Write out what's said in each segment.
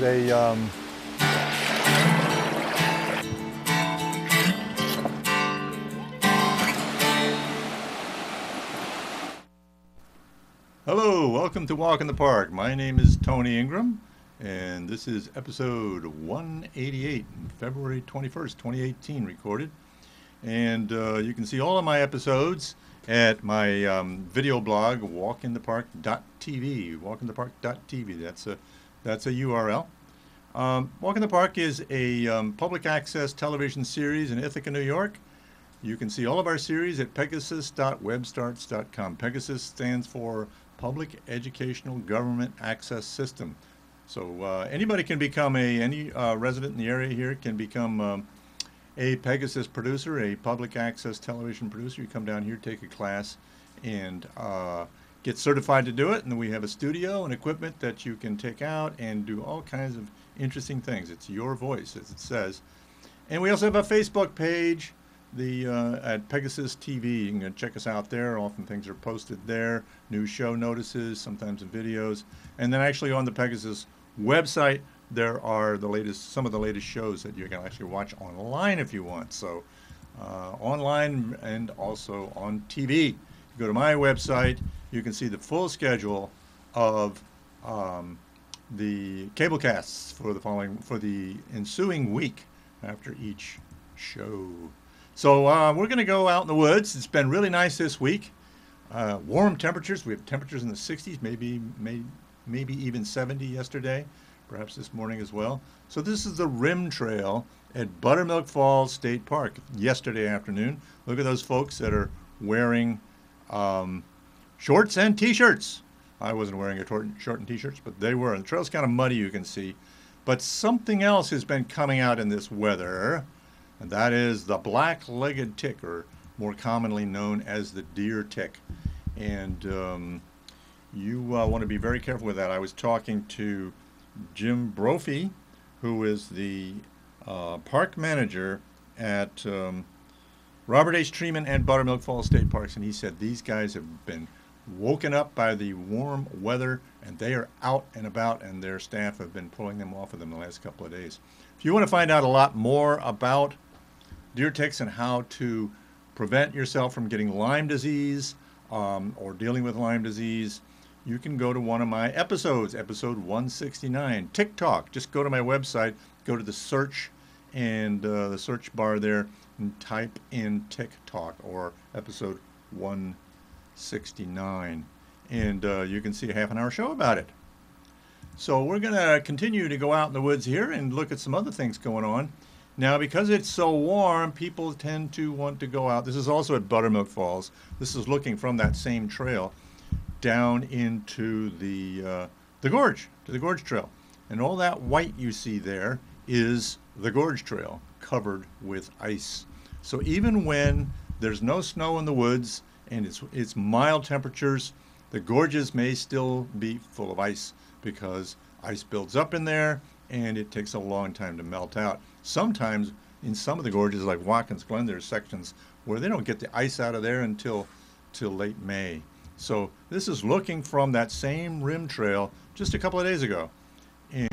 is a Hello, welcome to Walk in the Park. My name is Tony Ingraham, and this is episode 188, February 21st, 2018, recorded. And you can see all of my episodes at my video blog, walkinthepark.tv. Walkinthepark.tv. That's a URL. Walk in the Park is a public access television series in Ithaca, New York. You can see all of our series at Pegasus.webstarts.com. Pegasus stands for Public Educational Government Access System. So anybody can become any resident in the area here can become a Pegasus producer, a public access television producer. You come down here, take a class, and get certified to do it. And then we have a studio and equipment that you can take out and do all kinds of interesting things. It's your voice, as it says. And we also have a Facebook page at Pegasus TV. You can check us out there. Often things are posted there, new show notices, sometimes in videos. And then actually on the Pegasus website, there are some of the latest shows that you can actually watch online if you want. So online and also on TV. You go to my website, you can see the full schedule of the cable casts for the ensuing week after each show. So we're going to go out in the woods. It's been really nice this week. Warm temperatures. We have temperatures in the 60s, maybe even 70 yesterday. Perhaps this morning as well. So this is the Rim Trail at Buttermilk Falls State Park yesterday afternoon. Look at those folks that are wearing shorts and t-shirts. I wasn't wearing a short and t-shirts, but they were. And the trail's kind of muddy, you can see. But something else has been coming out in this weather, and that is the black-legged tick, or more commonly known as the deer tick. And you want to be very careful with that. I was talking to Jim Brophy, who is the park manager at Robert H. Treeman and Buttermilk Falls State Parks, and he said these guys have been woken up by the warm weather, and they are out and about, and their staff have been pulling them off of them the last couple of days. If you want to find out a lot more about deer ticks and how to prevent yourself from getting Lyme disease or dealing with Lyme disease, you can go to one of my episodes, episode 169, Tick Talk. Just go to my website, go to the search and the search bar there, and type in Tick Talk or episode 169. And you can see a half-hour show about it. So we're going to continue to go out in the woods here and look at some other things going on. Now, because it's so warm, people tend to want to go out. This is also at Buttermilk Falls. This is looking from that same trail down into the gorge, to the Gorge Trail. And all that white you see there is the Gorge Trail covered with ice. So even when there's no snow in the woods and it's mild temperatures, the gorges may still be full of ice because ice builds up in there and it takes a long time to melt out. Sometimes in some of the gorges like Watkins Glen, there's sections where they don't get the ice out of there until late May. So this is looking from that same rim trail just a couple of days ago. And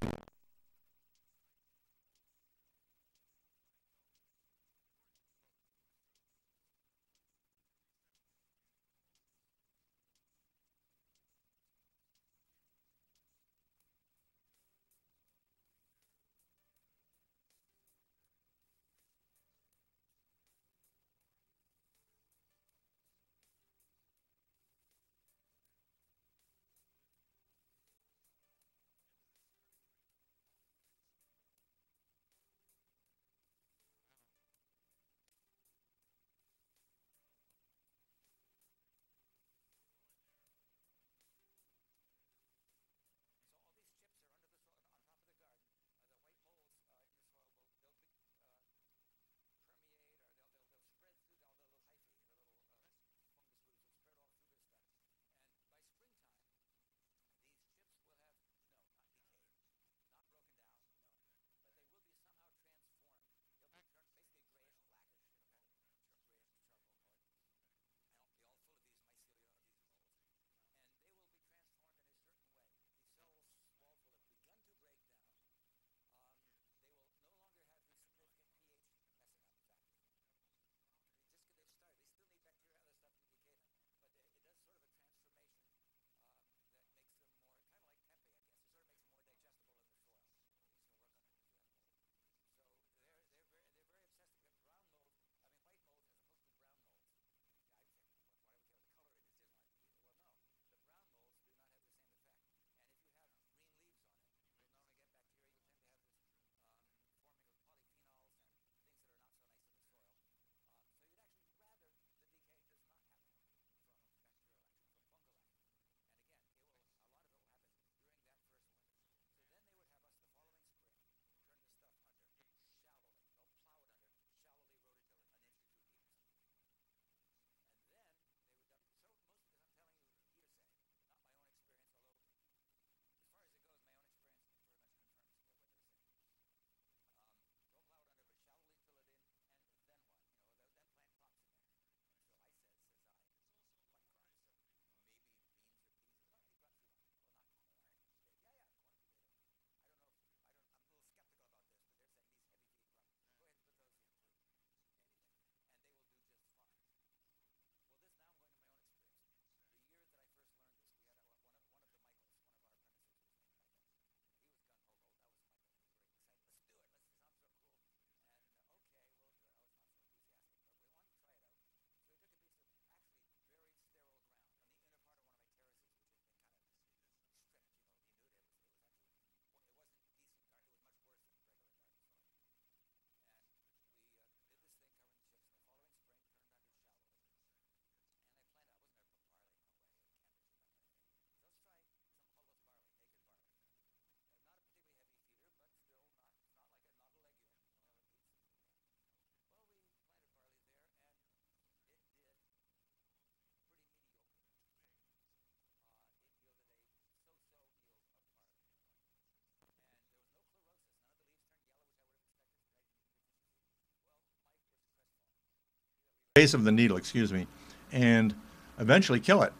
case of the needle, excuse me, and eventually kill it.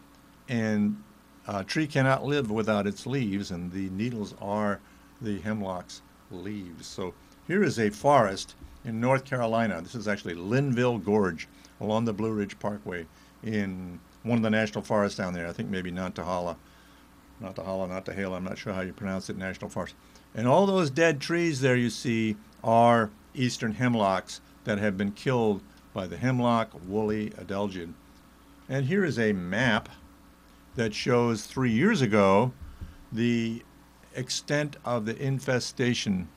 And a tree cannot live without its leaves, and the needles are the hemlock's leaves. So here is a forest in North Carolina. This is actually Linville Gorge along the Blue Ridge Parkway in one of the national forests down there. I think maybe Nantahala. Nantahala, I'm not sure how you pronounce it, National Forest. And all those dead trees there you see are eastern hemlocks that have been killed by the hemlock woolly adelgid. And here is a map that shows 3 years ago the extent of the infestation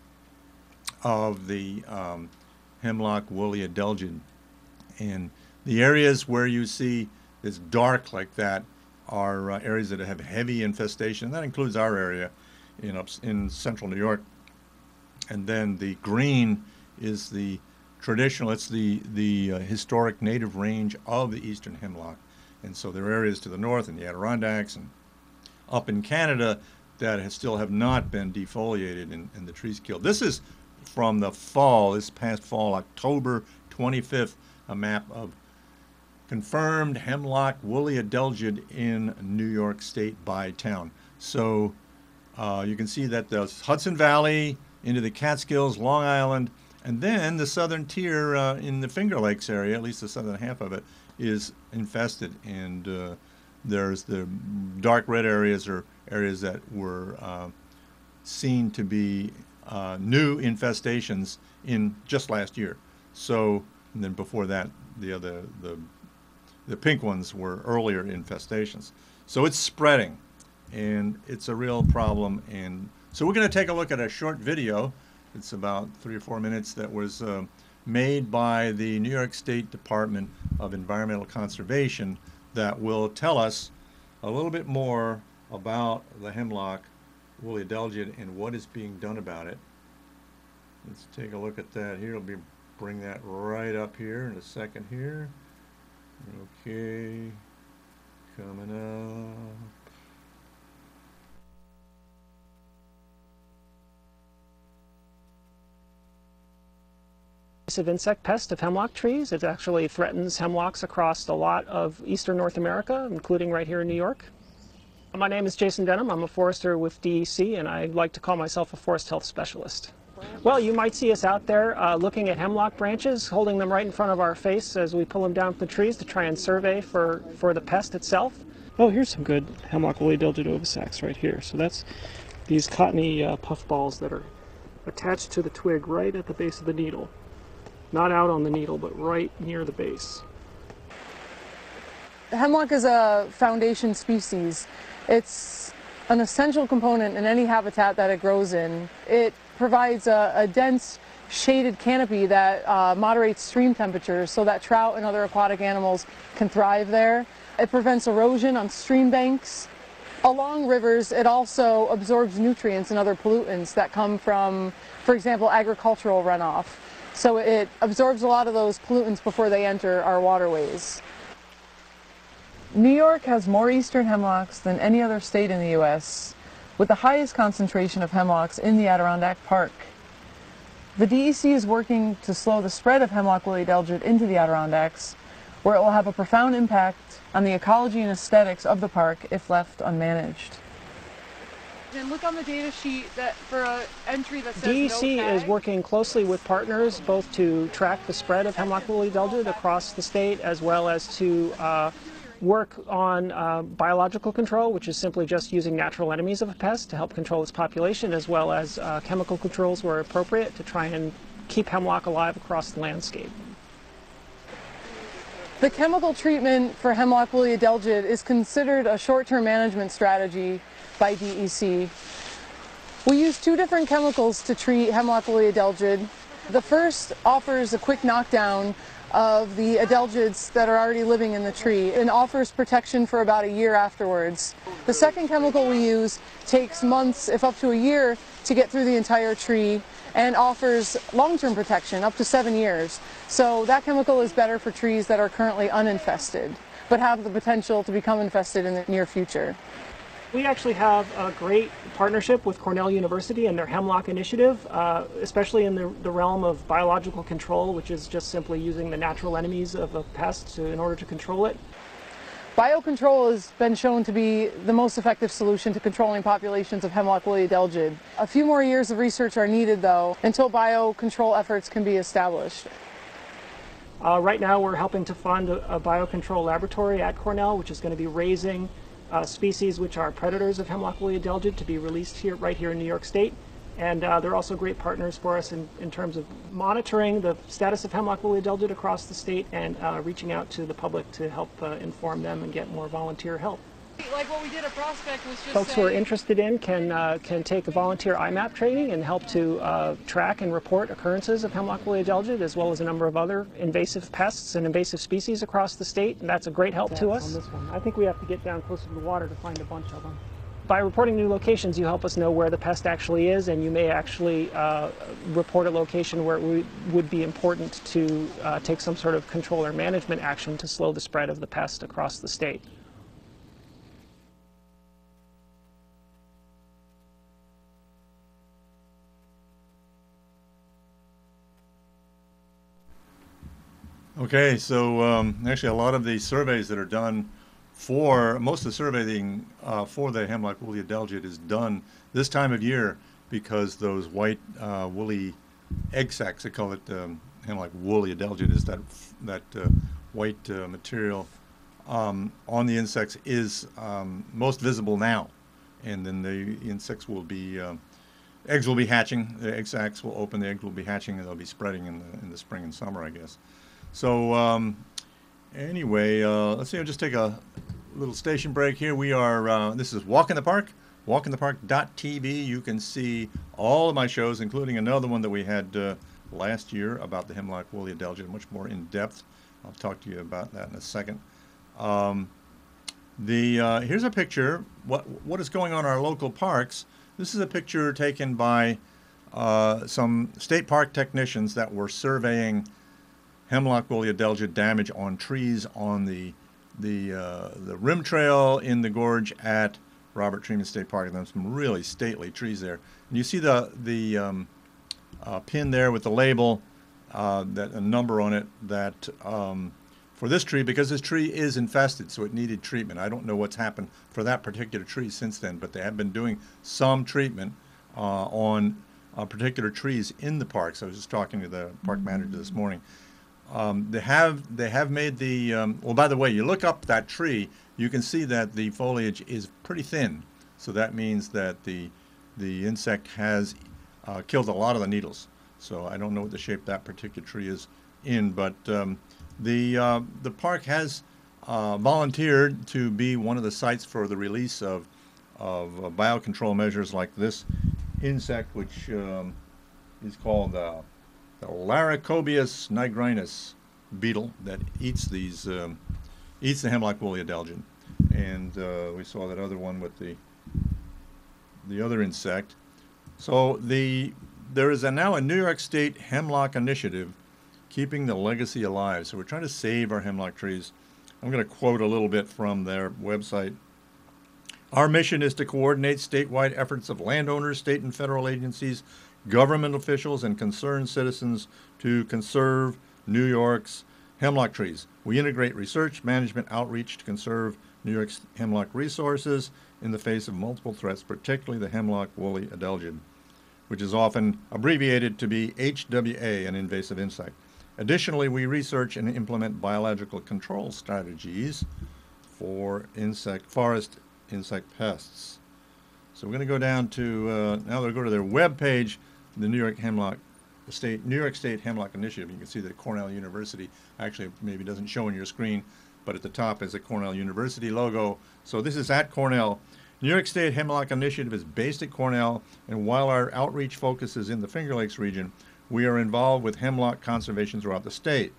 of the hemlock woolly adelgid. And the areas where you see this dark like that are areas that have heavy infestation. That includes our area in central New York. And then the green is the traditional, it's the historic native range of the eastern hemlock. And so there are areas to the north in the Adirondacks and up in Canada that still have not been defoliated and the trees killed. This is from the fall, this past fall, October 25th, a map of confirmed hemlock woolly adelgid in New York State by town. So you can see that the Hudson Valley into the Catskills, Long Island, and then the southern tier in the Finger Lakes area, at least the southern half of it, is infested. And there's the dark red areas are areas that were seen to be new infestations in just last year. So, and then before that, the pink ones were earlier infestations. So it's spreading, and it's a real problem. And so we're going to take a look at a short video. It's about 3 or 4 minutes that was made by the New York State Department of Environmental Conservation that will tell us a little bit more about the hemlock woolly adelgid and what is being done about it. Let's take a look at that here. It'll bring that right up here in a second here. Okay, coming up. Of insect pest of hemlock trees. It actually threatens hemlocks across a lot of eastern North America, including right here in New York. My name is Jason Denham. I'm a forester with DEC, and I like to call myself a forest health specialist. Well, you might see us out there looking at hemlock branches, holding them right in front of our face as we pull them down from the trees to try and survey for the pest itself. Oh, here's some good hemlock woolly adelgid ovisacs right here. So that's these cottony puff balls that are attached to the twig right at the base of the needle. Not out on the needle, but right near the base. The hemlock is a foundation species. It's an essential component in any habitat that it grows in. It provides a dense shaded canopy that moderates stream temperatures so that trout and other aquatic animals can thrive there. It prevents erosion on stream banks. Along rivers, it also absorbs nutrients and other pollutants that come from, for example, agricultural runoff. So it absorbs a lot of those pollutants before they enter our waterways. New York has more eastern hemlocks than any other state in the U.S., with the highest concentration of hemlocks in the Adirondack Park. The DEC is working to slow the spread of hemlock woolly adelgid into the Adirondacks, where it will have a profound impact on the ecology and aesthetics of the park if left unmanaged. And look on the data sheet that for an entry that says DEC no is working closely with partners both to track the spread of hemlock woolly adelgid across the state as well as to work on biological control, which is simply just using natural enemies of a pest to help control its population, as well as chemical controls where appropriate to try and keep hemlock alive across the landscape. The chemical treatment for hemlock woolly adelgid is considered a short-term management strategy by DEC. We use two different chemicals to treat hemlock woolly adelgid. The first offers a quick knockdown of the adelgids that are already living in the tree and offers protection for about a year afterwards. The second chemical we use takes months, if up to a year, to get through the entire tree and offers long-term protection up to 7 years. So that chemical is better for trees that are currently uninfested but have the potential to become infested in the near future. We actually have a great partnership with Cornell University and their Hemlock Initiative, especially in the realm of biological control, which is just simply using the natural enemies of a pest in order to control it. Biocontrol has been shown to be the most effective solution to controlling populations of hemlock woolly adelgid. A few more years of research are needed, though, until biocontrol efforts can be established. Right now we're helping to fund a biocontrol laboratory at Cornell, which is going to be raising species which are predators of hemlock woolly adelgid to be released here, right here in New York State. And they're also great partners for us in terms of monitoring the status of hemlock woolly adelgid across the state and reaching out to the public to help inform them and get more volunteer help. Like what we did at Prospect was just folks who are interested in can take volunteer IMAP training and help to track and report occurrences of hemlock woolly adelgid as well as a number of other invasive pests and invasive species across the state, and that's a great help to us. On this one, I think we have to get down closer to the water to find a bunch of them. By reporting new locations, you help us know where the pest actually is, and you may actually report a location where it would be important to take some sort of control or management action to slow the spread of the pest across the state. Okay, so actually a lot of the surveys that are done for, most of the surveying for the hemlock woolly adelgid is done this time of year because those white woolly egg sacs, they call it hemlock woolly adelgid, is that white material on the insects is most visible now. And then the insects will be, eggs will be hatching, the egg sacs will open, the eggs will be hatching, and they'll be spreading in the spring and summer, I guess. So anyway, let's see, I'll just take a little station break here. We are, this is Walk in the Park, walkinthepark.tv. You can see all of my shows, including another one that we had last year about the hemlock woolly adelgid, much more in depth. I'll talk to you about that in a second. Here's a picture, what is going on in our local parks. This is a picture taken by some state park technicians that were surveying hemlock woolly adelgid damage on trees on the rim trail in the gorge at Robert Treeman State Park, and there's some really stately trees there. And you see the pin there with the label, that a number on it that for this tree, because this tree is infested, so it needed treatment. I don't know what's happened for that particular tree since then, but they have been doing some treatment on particular trees in the park. So I was just talking to the park manager this morning. They have made the, well, by the way, you look up that tree, you can see that the foliage is pretty thin. So that means that the insect has killed a lot of the needles. So I don't know what the shape that particular tree is in, but the park has volunteered to be one of the sites for the release of biocontrol measures like this insect, which is called the Laracobius nigrinus beetle that eats these, eats the hemlock woolly adelgid, and we saw that other one with the other insect. So there is now a New York State Hemlock Initiative, keeping the legacy alive. So we're trying to save our hemlock trees. I'm going to quote a little bit from their website. Our mission is to coordinate statewide efforts of landowners, state and federal agencies, government officials, and concerned citizens to conserve New York's hemlock trees. We integrate research, management, outreach to conserve New York's hemlock resources in the face of multiple threats, particularly the hemlock woolly adelgid, which is often abbreviated to be HWA, an invasive insect. Additionally, we research and implement biological control strategies for forest insect pests. So we're going to go down to, now they'll go to their web page, the New York State Hemlock Initiative. You can see that Cornell University actually maybe doesn't show on your screen, but at the top is the Cornell University logo. So this is at Cornell. New York State Hemlock Initiative is based at Cornell, and while our outreach focus is in the Finger Lakes region, we are involved with hemlock conservation throughout the state.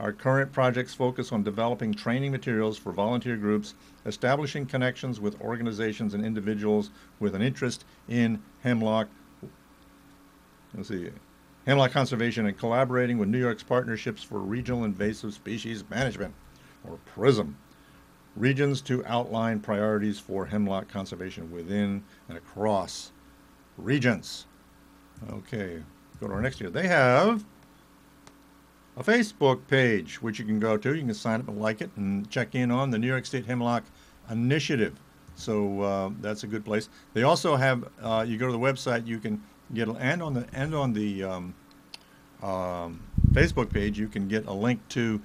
Our current projects focus on developing training materials for volunteer groups, establishing connections with organizations and individuals with an interest in hemlock conservation, and collaborating with New York's partnerships for regional invasive species management, or PRISM. regions to outline priorities for hemlock conservation within and across regions. Okay, go to our next year. They have a Facebook page, which you can go to. You can sign up and like it and check in on the New York State Hemlock Initiative. So that's a good place. They also have, you go to the website, you can get, and on the Facebook page, you can get a link to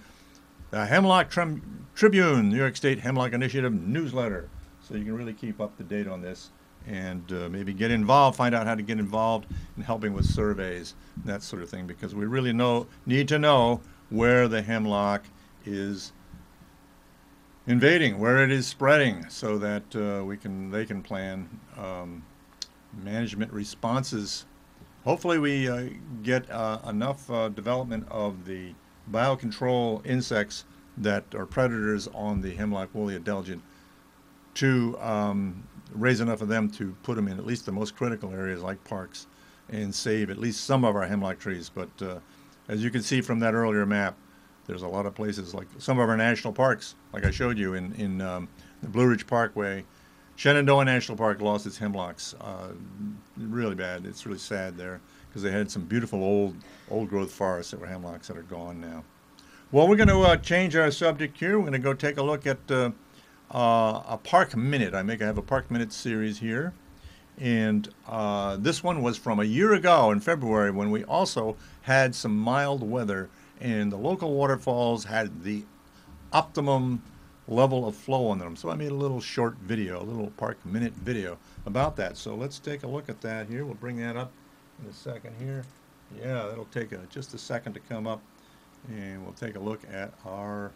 the Hemlock Tribune, New York State Hemlock Initiative newsletter. So you can really keep up to date on this and maybe get involved, find out how to get involved in helping with surveys, that sort of thing, because we really need to know where the hemlock is invading, where it is spreading, so that they can plan management responses. Hopefully we get enough development of the biocontrol insects that are predators on the hemlock woolly adelgid to raise enough of them to put them in at least the most critical areas like parks and save at least some of our hemlock trees. But as you can see from that earlier map, there's a lot of places, like some of our national parks, like I showed you in the Blue Ridge Parkway. Shenandoah National Park lost its hemlocks really bad. It's really sad there because they had some beautiful old growth forests that were hemlocks that are gone now. Well, we're going to change our subject here. We're going to go take a look at a park minute. I have a park minute series here, and this one was from a year ago in February, when we also had some mild weather and the local waterfalls had the optimum level of flow on them. So I made a little short video, a little park minute video about that. So let's take a look at that here. We'll bring that up in a second here. Yeah, that'll take just a second to come up, and we'll take a look at our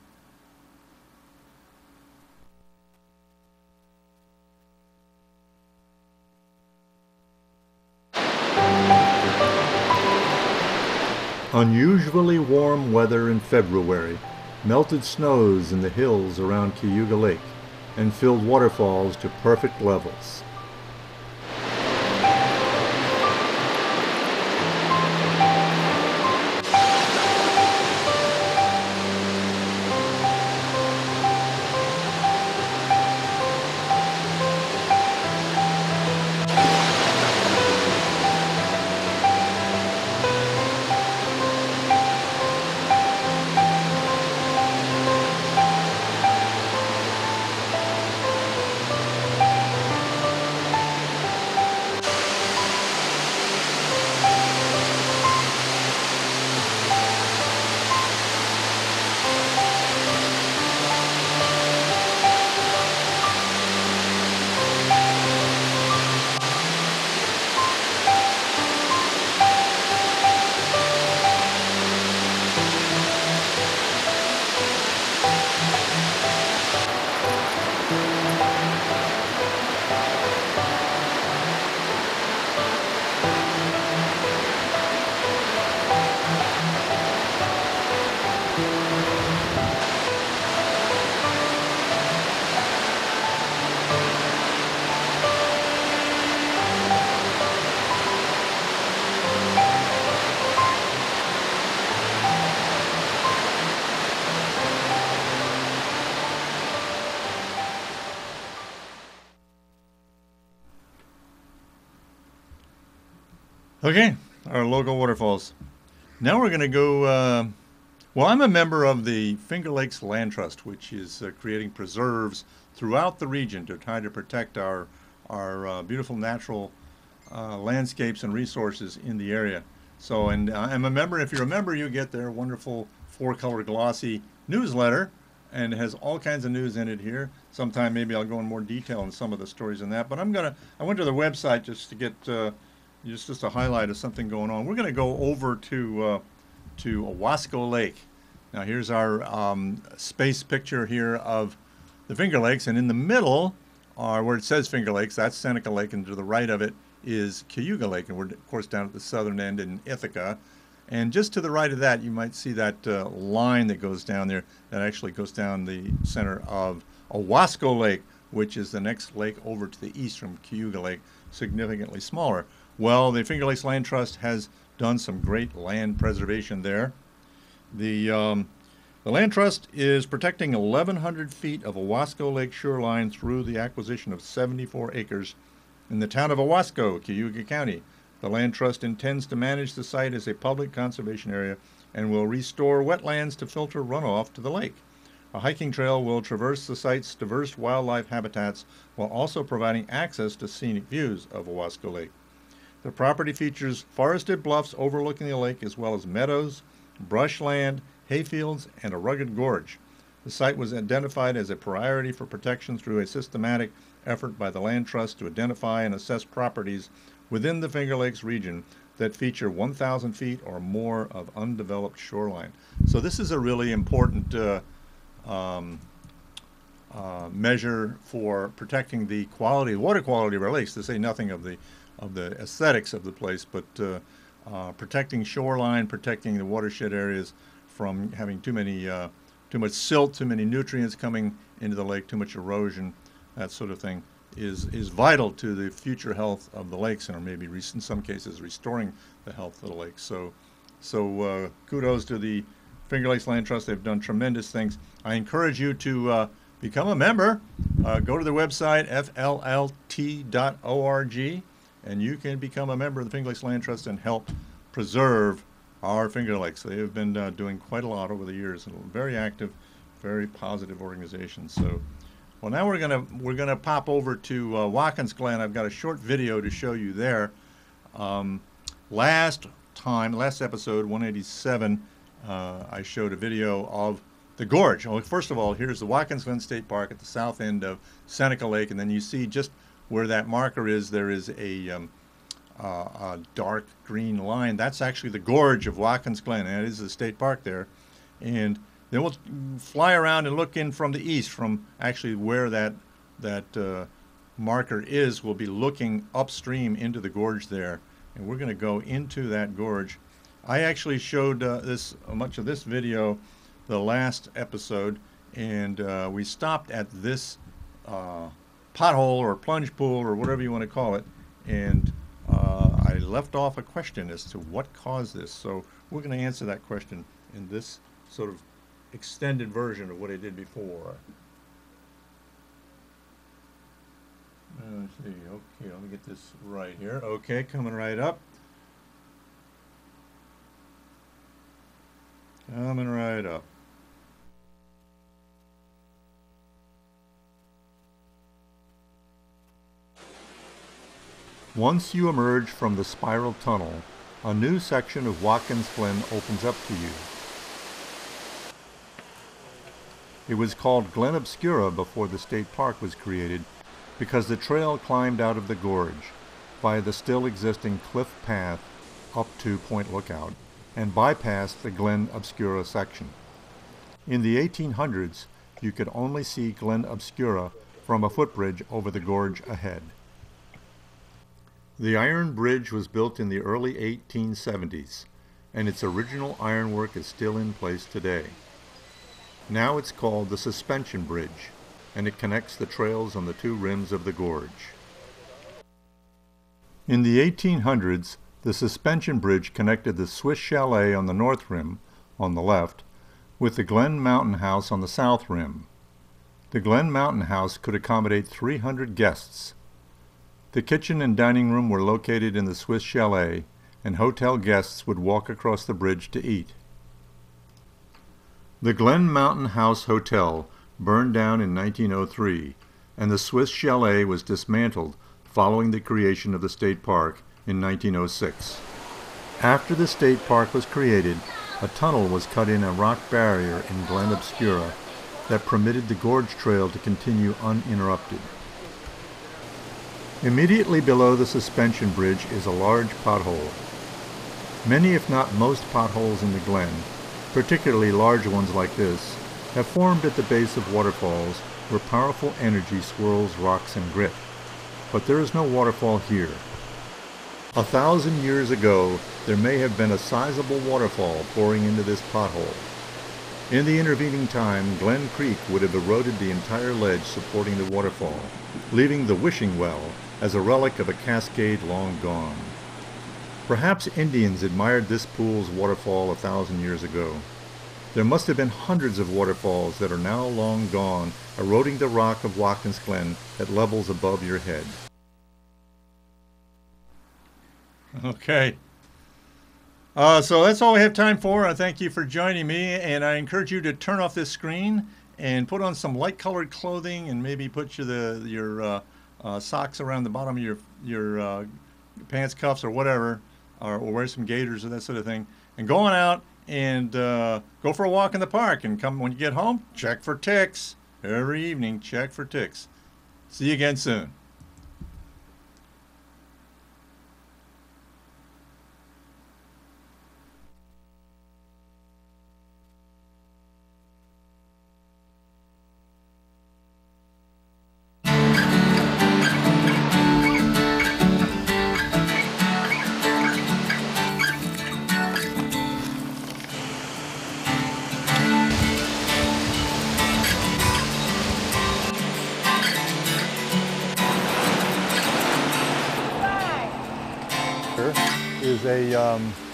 unusually warm weather in February melted snows in the hills around Cayuga Lake and filled waterfalls to perfect levels. Okay, our local waterfalls. Now we're going to go, well, I'm a member of the Finger Lakes Land Trust, which is creating preserves throughout the region to try to protect our beautiful natural landscapes and resources in the area. So, and I'm a member. If you're a member, you get their wonderful four-color glossy newsletter, and it has all kinds of news in it here. Sometime maybe I'll go in more detail on some of the stories in that, but I went to the website just to get, just a highlight of something going on. We're going to go over to Owasco Lake. Now here's our space picture here of the Finger Lakes, and in the middle are where it says Finger Lakes. That's Seneca Lake, and to the right of it is Cayuga Lake, and we're of course down at the southern end in Ithaca. And just to the right of that, you might see that line that goes down there. That actually goes down the center of Owasco Lake, which is the next lake over to the east from Cayuga Lake, significantly smaller. Well, the Finger Lakes Land Trust has done some great land preservation there. The The Land Trust is protecting 1,100 feet of Owasco Lake shoreline through the acquisition of 74 acres in the town of Owasco, Cayuga County. The Land Trust intends to manage the site as a public conservation area and will restore wetlands to filter runoff to the lake. A hiking trail will traverse the site's diverse wildlife habitats while also providing access to scenic views of Owasco Lake. The property features forested bluffs overlooking the lake as well as meadows, brushland, hayfields, and a rugged gorge. The site was identified as a priority for protection through a systematic effort by the Land Trust to identify and assess properties within the Finger Lakes region that feature 1,000 feet or more of undeveloped shoreline. So this is a really important measure for protecting the quality, water quality of our lakes, to say nothing of the aesthetics of the place, but protecting shoreline, protecting the watershed areas from having too much silt, too many nutrients coming into the lake, too much erosion, that sort of thing, is vital to the future health of the lakes, and or maybe in some cases restoring the health of the lakes. So kudos to the Finger Lakes Land Trust. They've done tremendous things. I encourage you to become a member. Go to their website, fllt.org, and you can become a member of the Finger Lakes Land Trust and help preserve our Finger Lakes. They have been doing quite a lot over the years, and very active, very positive organization. So, well, now we're gonna pop over to Watkins Glen. I've got a short video to show you there. Last episode 187, I showed a video of the gorge. Well, first of all, here's the Watkins Glen State Park at the south end of Seneca Lake, and then you see just where that marker is. There is a dark green line. That's actually the gorge of Watkins Glen, and it is the state park there. And then we'll fly around and look in from the east, from actually where that marker is. We'll be looking upstream into the gorge there, and we're going to go into that gorge. I actually showed much of this video the last episode, and we stopped at this pothole or plunge pool or whatever you want to call it, and I left off a question as to what caused this. So we're going to answer that question in this sort of extended version of what I did before. Let's see. Okay, let me get this right here. Okay, coming right up. Coming right up. Once you emerge from the spiral tunnel, a new section of Watkins Glen opens up to you. It was called Glen Obscura before the state park was created, because the trail climbed out of the gorge via the still existing cliff path up to Point Lookout and bypassed the Glen Obscura section. In the 1800s, you could only see Glen Obscura from a footbridge over the gorge ahead. The iron bridge was built in the early 1870s, and its original ironwork is still in place today. Now it's called the Suspension Bridge, and it connects the trails on the two rims of the gorge. In the 1800s, the Suspension Bridge connected the Swiss Chalet on the north rim, on the left, with the Glen Mountain House on the south rim. The Glen Mountain House could accommodate 300 guests. The kitchen and dining room were located in the Swiss Chalet, and hotel guests would walk across the bridge to eat. The Glen Mountain House Hotel burned down in 1903, and the Swiss Chalet was dismantled following the creation of the state park in 1906. After the state park was created, a tunnel was cut in a rock barrier in Glen Obscura that permitted the gorge trail to continue uninterrupted. Immediately below the Suspension Bridge is a large pothole. Many, if not most, potholes in the Glen, particularly large ones like this, have formed at the base of waterfalls where powerful energy swirls rocks and grit. But there is no waterfall here. 1,000 years ago, there may have been a sizable waterfall pouring into this pothole. In the intervening time, Glen Creek would have eroded the entire ledge supporting the waterfall, leaving the wishing well as a relic of a cascade long gone. Perhaps Indians admired this pool's waterfall 1,000 years ago. There must have been hundreds of waterfalls that are now long gone, eroding the rock of Watkins Glen at levels above your head. Okay. So that's all we have time for. I thank you for joining me, and I encourage you to turn off this screen and put on some light-colored clothing, and maybe put your socks around the bottom of your pants cuffs or whatever, or wear some gaiters or that sort of thing, and go on out and go for a walk in the park. And come when you get home, check for ticks. Every evening, check for ticks. See you again soon. Is a